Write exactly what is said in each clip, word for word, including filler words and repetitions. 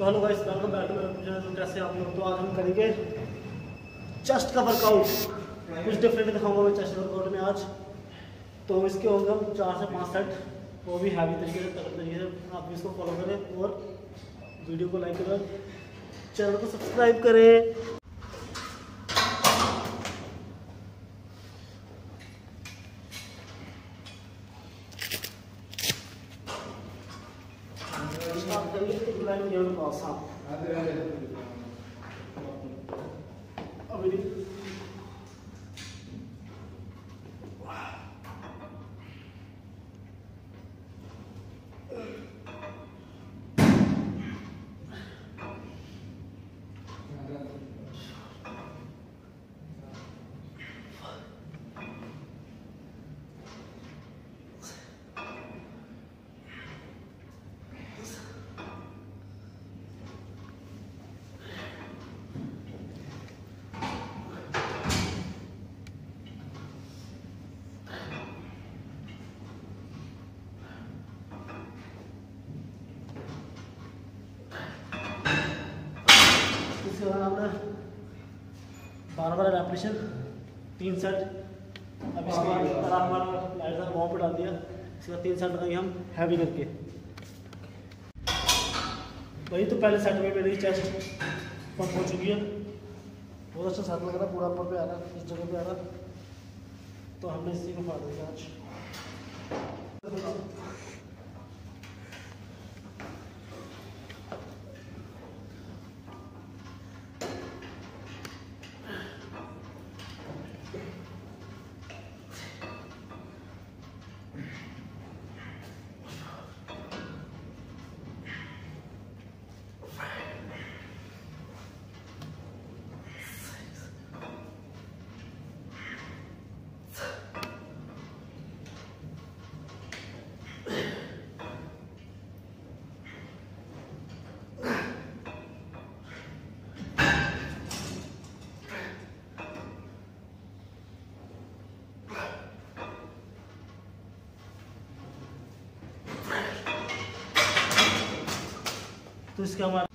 तो hello guys, welcome back to मेरे कैसे आप लोग। तो आज हम करेंगे चेस्ट का वर्कआउट, कुछ डिफरेंट दिखाऊंगा मैं चेस्ट वर्कआउट में आज। तो इसके होंगे हम चार से पाँच सेट, वो भी हैवी तरीके से तगड़े तरीके से। आप इसको फॉलो करें और वीडियो को लाइक करें, चैनल को सब्सक्राइब करें। बारह बारह रेपिटेशन, तीन सेट। अब इसके बाद हमारा लाइट वाला पे डाल दिया, इसके बाद तीन सेट लगाएंगे हम हैवी करके। वही तो पहले सेट में मेरी चेस्ट पंप हो चुकी है, बहुत अच्छा सेट लग रहा है, पूरा ऊपर पे आ रहा है, इस जगह पे आ रहा। तो हमने इसी को मार दिया आज। तो इसका हमारा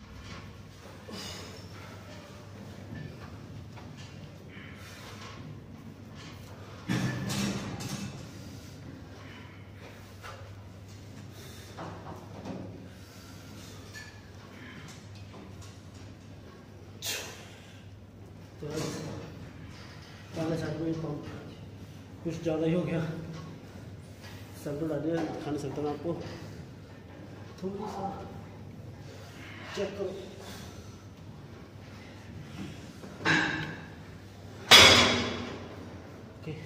पहले साइड में पंप कुछ ज़्यादा ही हो गया, सब तो डालिए खा नहीं सकता मैं आपको। थोड़ा सा चेक करो, ओके।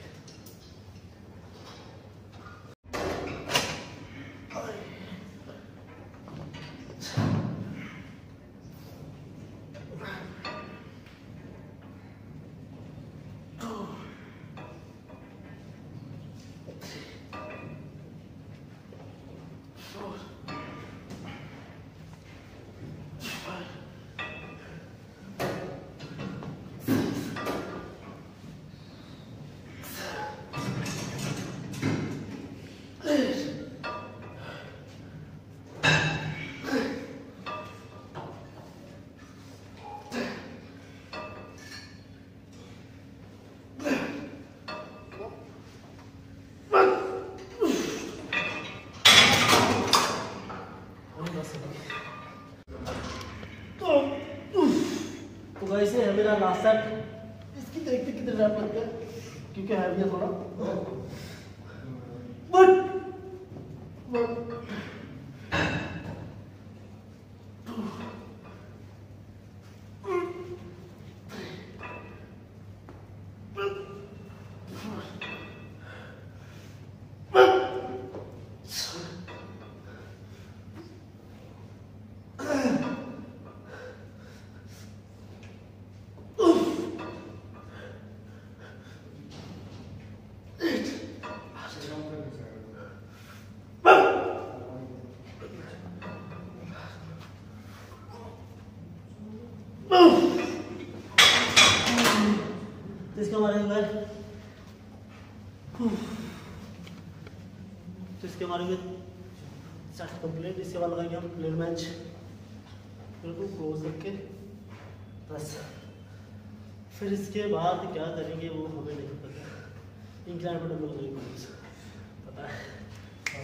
वैसे है मेरा लास्ट सेट, इसकी देखते कितने रैप लगता है क्योंकि हैवी है थोड़ा। तो इसके हमारे कंप्लीट, इसके बाद लगाएंगे हम प्लेन मैच। बिल्कुल क्लोज करके बस। फिर इसके बाद क्या करेंगे वो हमें नहीं पता, इंक्लाइंड नंबर नहीं पता है,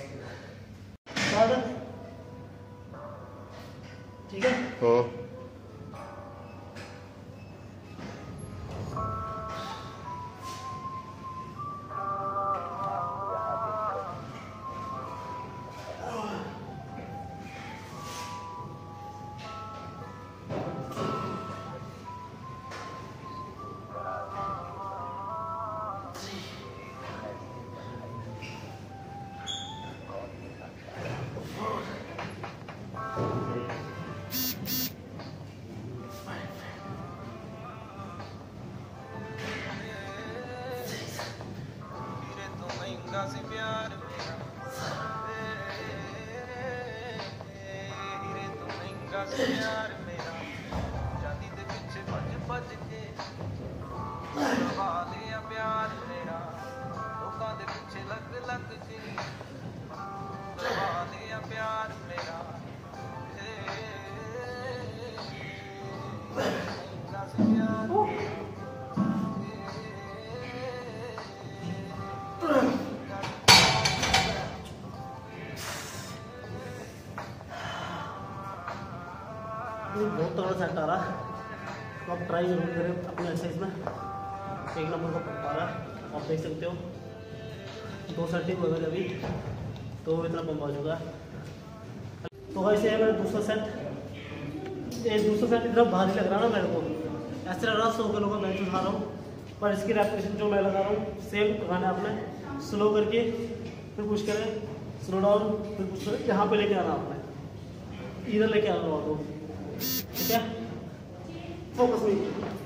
ठीक है। हाँ बहुत तगड़ा सेट आ रहा है, तो आप ट्राई जरूर करें अपने एक्सरसाइज में, एक नंबर का पड़ पा रहा है। आप देख सकते हो दो सेट ही हुए अभी, तो इतना बम आ चुका है। तो ऐसे है मेरा दूसरा सेट, एक दूसरा सेट इतना भारी लग रहा है ना मेरे को, ऐसे लग रहा सौ किलो का बेंच उठा रहा हूँ, पर इसकी रेपिटेशन जो मैं लगा रहा हूँ सेम लगाना है आपने, स्लो करके फिर कुछ करें, स्लो डाउन फिर कुछ करें, यहाँ पर लेके आना आपने, इधर लेके आना आपको, ठीक है, फोकस नहीं।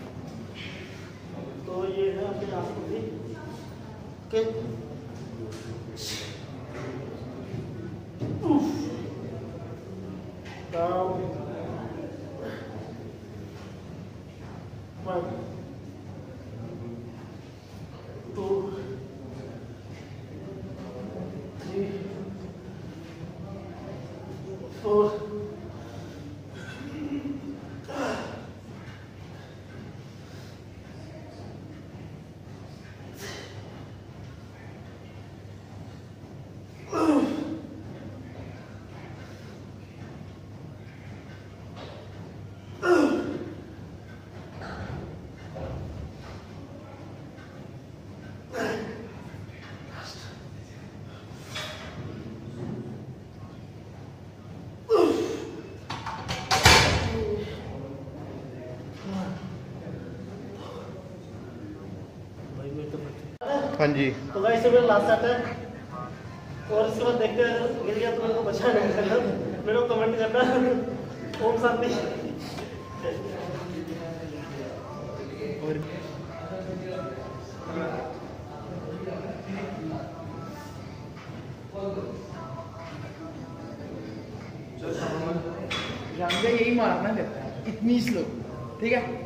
तो ये है आपके रास्ते के, हाँ जी। तो गाइस ये मेरा लास्ट सेट है, और इसके बाद देखते हैं अगर गिर गया तो मेरे को बचा नहीं करना, मेरे को कमेंट करना ओम शांति। और रामदेव यही मारना देता है इतनी स्लो, ठीक है।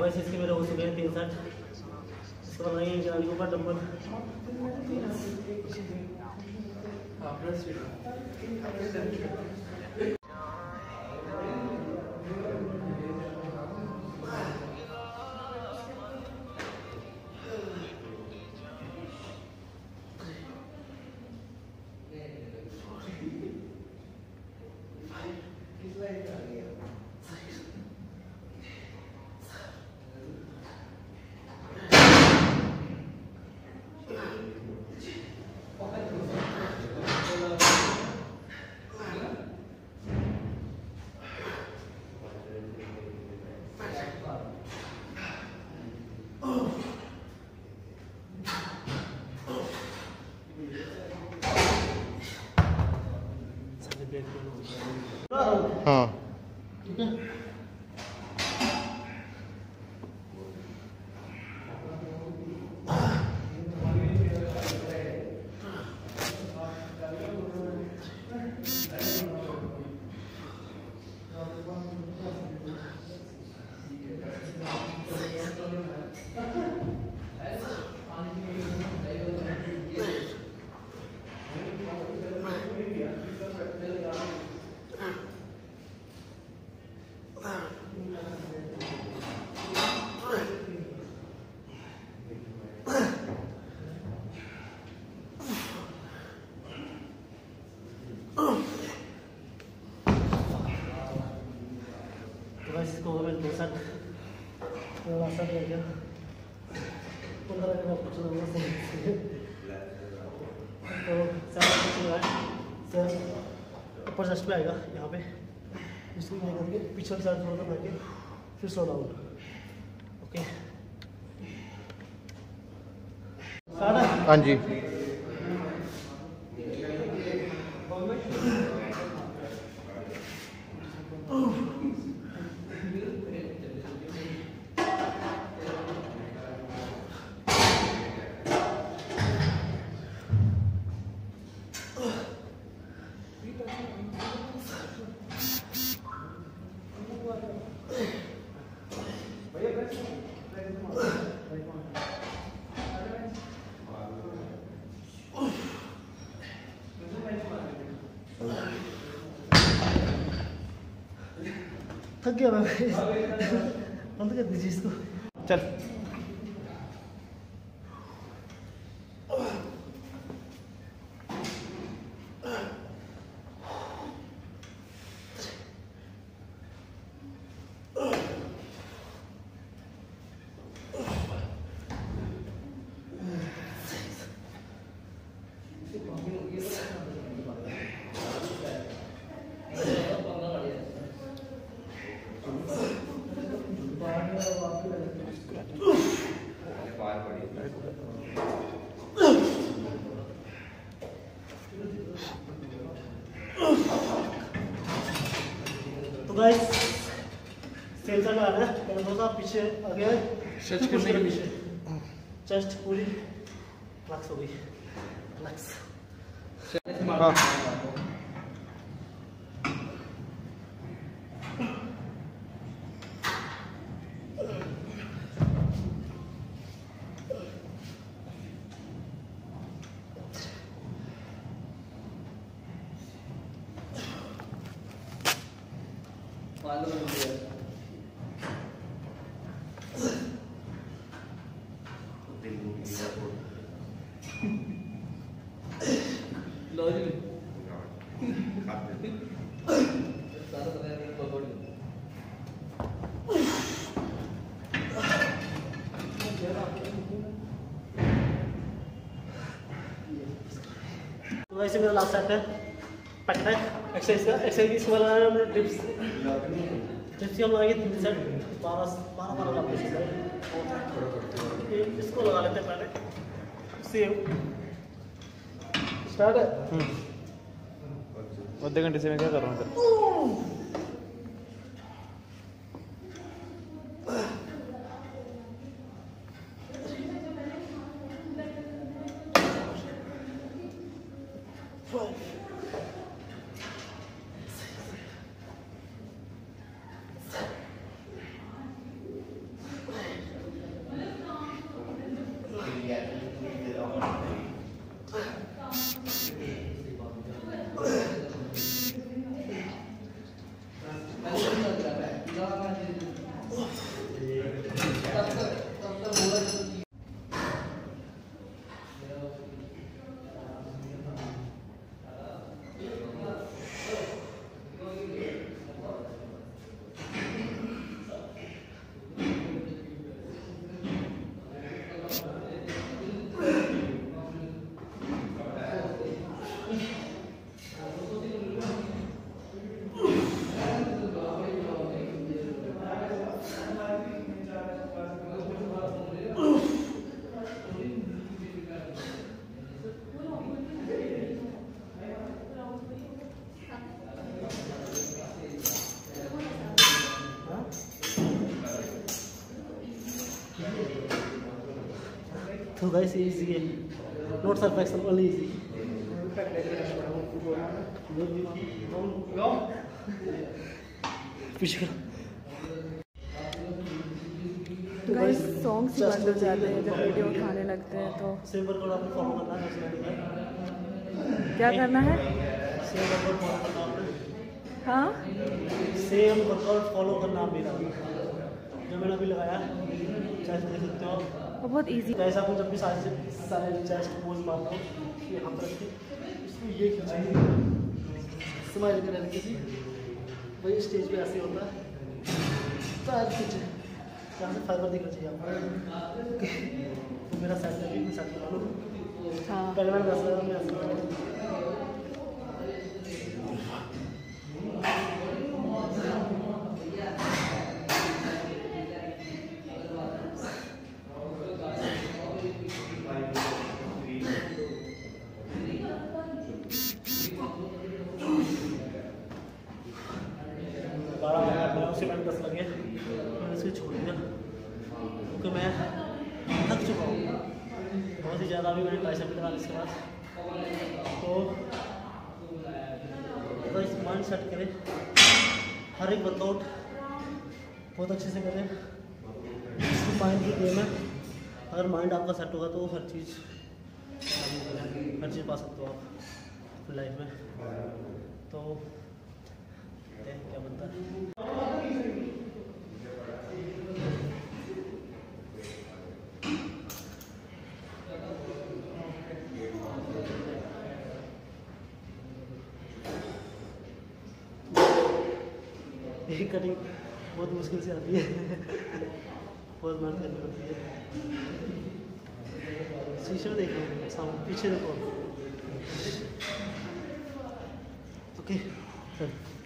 वैसे इसके मेरे हो चुके हैं तीन सेट, इसको बनाइए इंसान के ऊपर dumbbell. Guys, kalau main bosan, bosan aja. Kalau ada waktu luang sih. तो सारा कुछ हो रहा है सर, ऊपर जस्ट पे आएगा यहाँ पे, इसको ये करके पीछे चार्ज थोड़ा करके फिर सो डाउन। ओके सारा, हाँ जी थक गया मैं बंद कर दीजिए इसको। चल पीछे आ गया पीछे, चेस्ट पूरी रिलैक्स हो गई, रिलैक्स। वैसे मेरा लास्ट सेट है पैक पैक एक्सरसाइज का, एक्सरसाइज इसमें लगाना है डिप्स, डिप्स की हम लगाएंगे तीन सेट, बारह बारह बारह का पेश है, इसको लगा लेते हैं पहले। सेम स्टार्ट है, आधे घंटे से मैं क्या कर रहा हूँ सर, तो गाइस इजी है, नॉट सरफेक्स ओनली इजी। तो गाइस सॉन्ग्स बंद हो जाते हैं जब वीडियो उठाने लगते हैं, तो सिंपल कोड आपको फॉलो करना है, क्या करना है? हाँ सेम वर्कआउट फॉलो करना मेरा जो मैंने अभी लगाया चेस्ट दे सकते हो बहुत इजी ऐसा कुछ जब भी सारे सारे चेस्ट पोज मारता हूँ यहाँ पर इसको ये स्माइल करने की वही स्टेज पे ऐसे होता है फाइबर दिखना चाहिए आपको मेरा सेट है मैं सेट करा लूँ पहले मैंने दस हज़ार बारह महीना पहले उससे मैंने दस लगे मैंने उसको छोड़ दिया क्योंकि मैं थक चुका हूँ बहुत ही ज़्यादा भी मैंने पैसा भी लगा इसके पास तो बस माइंड सेट करें हर एक वर्कआउट बहुत अच्छे से करें इसको माइंड की गेम है अगर माइंड आपका सेट होगा तो हर चीज़ हर चीज़ पा सकते हो आप लाइफ में तो क्या बनता है यही कटिंग बहुत मुश्किल से आती है बहुत मेहनत करनी पड़ती है शीशे देखो सामने पीछे देखो ओके सर।